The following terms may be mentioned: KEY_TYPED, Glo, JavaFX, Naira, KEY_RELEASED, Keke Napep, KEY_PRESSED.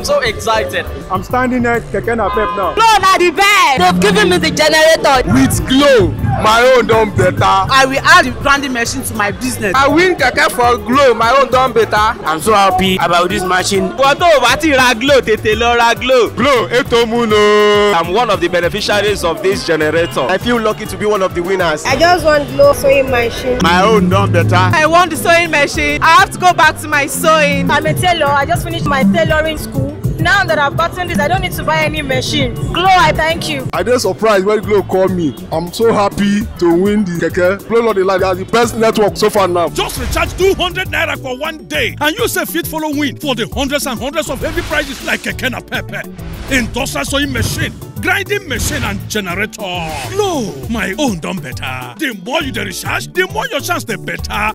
I'm so excited. I'm standing at Keke Napep now. Glow na the best. They've given me the generator. With Glow, my own done better. I will add the branding machine to my business. I win Keke for Glow, my own done better. I'm so happy about this machine. I'm one of the beneficiaries of this generator. I feel lucky to be one of the winners. I just want Glow sewing machine. My own done better. I want the sewing machine. I have to go back to my sewing. I'm a tailor. I just finished my tailoring school. Now that I've gotten this, I don't need to buy any machine. Glow, I thank you. I was surprised when Glow called me. I'm so happy to win the Keke. Glow Lord Elad has the best network so far now. Just recharge 200 Naira for 1 day and you say fit follow win for the hundreds and hundreds of heavy prizes like Keke Napep, industrial sewing machine, grinding machine and generator. Glow, my own done better. The more you recharge, the more your chance the better.